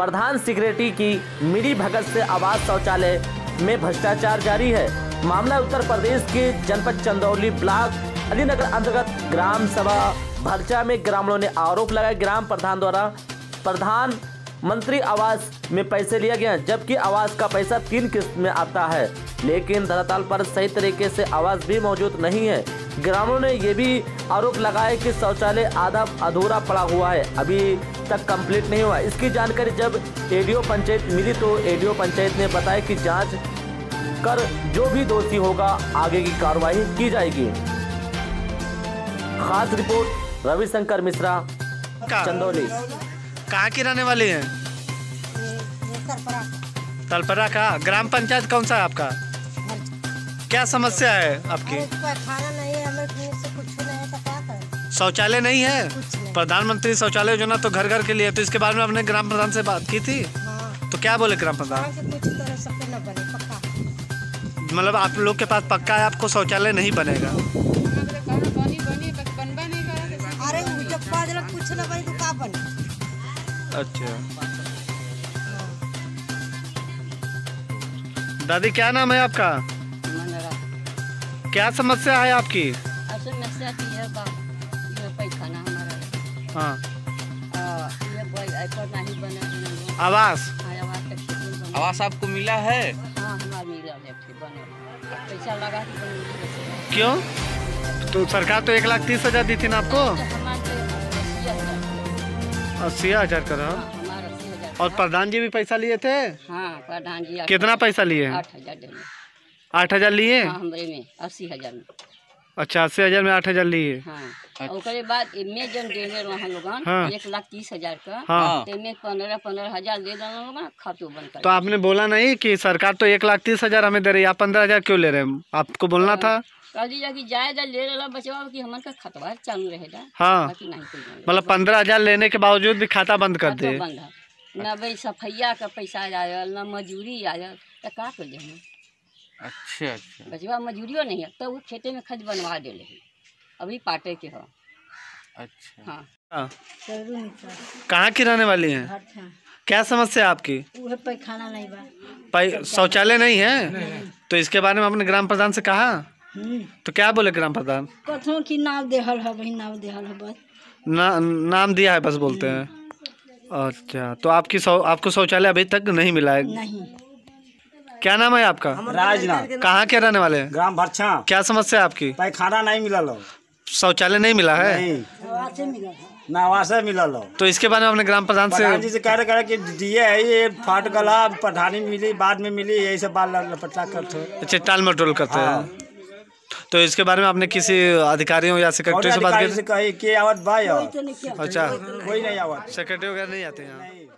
प्रधान secretary की मिली भगत से आवाज शौचालय में भ्रष्टाचार जारी है। मामला उत्तर प्रदेश के जनपद चंदौली ब्लॉक अलीनगर अंतर्गत ग्राम सभा भरचा में ग्रामीणों ने आरोप लगाया ग्राम प्रधान द्वारा प्रधान मंत्री आवास में पैसे लिया गया, जबकि आवास का पैसा 3 किस्त में आता है, लेकिन धरातल पर सही तरीके से आवास भी मौजूद नहीं है। ग्रामीणों ने यह भी आरोप लगाया कि शौचालय आधा अधूरा पड़ा हुआ है, अभी तक कंप्लीट नहीं हुआ। इसकी जानकारी जब एडीओ पंचायत मिली तो एडीओ पंचायत ने बताया कि जांच कर जो भी दोषी होगा आगे की कार्रवाई की जाएगी। खास रिपोर्ट रविशंकर मिश्रा, चंदौली। कहाँ की रहने वाली है? तलपरा का। ग्राम पंचायत कौन सा है आपका? क्या समस्या है आपकी? खाना नहीं है, हमें से कुछ नहीं है, तो क्या करें? शौचालय नहीं है। प्रधानमंत्री शौचालय योजना तो घर घर के लिए, तो इसके बारे में आपने ग्राम प्रधान से बात की थी? हाँ। तो क्या बोले ग्राम प्रधान? मतलब आप लोग के पास पक्का है, आपको शौचालय नहीं बनेगा? अच्छा दादी, क्या नाम है आपका? क्या समस्या है आपकी? समस्या की है पैखाना हमारा। हाँ। नहीं बना आवास। आवास आपको मिला है? हाँ, मिला है। पैसा लगा क्यों? तो सरकार तो 1,30,000 दी थी ना आपको? 80,000 करा। और प्रधान जी भी पैसा लिए थे? हाँ, प्रधान जी कितना पैसा लिए? 8,000 लिए। हाँ, हमरे में 80,000 में। अच्छा, 80,000 में 8,000 लिए। हाँ। अच्छा। उसके बाद में जन देने रहा हम लोगन। हाँ। 1,30,000 का। हाँ। तेने 15,000 दे देना लोगन, खातो बन कर। तो आपने बोला नहीं कि सरकार तो 1,30,000 हमें दे रही है, आप 15,000 क्यों ले रहे हैं? आपको बोलना था। जायजा ले रहा बचवा कि हमार का खाता चालू रहेगा। हाँ, मतलब 15,000 लेने के बावजूद भी खाता बंद कर दे। न भाई सफैया का पैसा आयल, न मजूरी आयल, तो का कर देना। अच्छा अच्छा, बचवा मजूरियों नहीं है, तो वो खेते में खर्च बनवा दे ले, अभी पाटे के हो। अच्छा। हाँ। कहाँ की रहने वाली है? क्या समस्या है आपकी? पैखाना नहीं बा, शौचालय नहीं है। तो इसके बारे में आपने ग्राम प्रधान से कहा? तो क्या बोले ग्राम प्रधान? कथों की नाम देहल है, वही नाम देहल है, बस नाम दिया है बस बोलते हैं। अच्छा, तो आपकी आपको शौचालय अभी तक नहीं मिला है? नहीं। क्या नाम है आपका? राजना। कहाँ के रहने वाले हैं? ग्राम भरछा। क्या समस्या है आपकी? पैखाना नहीं मिला लो। शौचालय नहीं मिला है? नहीं, ना आवास मिला लो। तो इसके बारे में आपने ग्राम प्रधान से कह रहे कि दिए है ये फाट गला, प्रधानी मिली बाद में मिली, यही सब बाल लपटा करते। अच्छा, टाल मटोल करते हैं। तो इसके बारे में आपने किसी अधिकारियों या सेक्रेटरी से बात की? अच्छा, कोई नहीं आवा, सेक्रेटरी वगैरह नहीं आते हैं।